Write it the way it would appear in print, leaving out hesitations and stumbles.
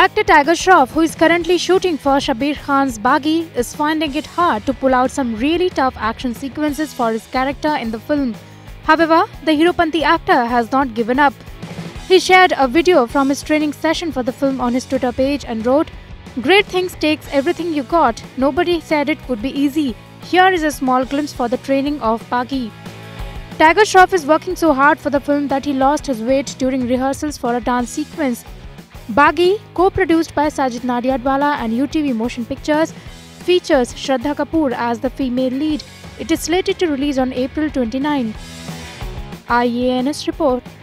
Actor Tiger Shroff, who is currently shooting for Shabbir Khan's Baaghi, is finding it hard to pull out some really tough action sequences for his character in the film. However, the Heropanti actor has not given up. He shared a video from his training session for the film on his Twitter page and wrote, "Great things takes everything you got. Nobody said it would be easy. Here is a small glimpse for the training of Baaghi." Tiger Shroff is working so hard for the film that he lost his weight during rehearsals for a dance sequence. Baaghi, co-produced by Sajid Nadiadwala and UTV Motion Pictures, features Shraddha Kapoor as the female lead. It is slated to release on April 29. IANS Report.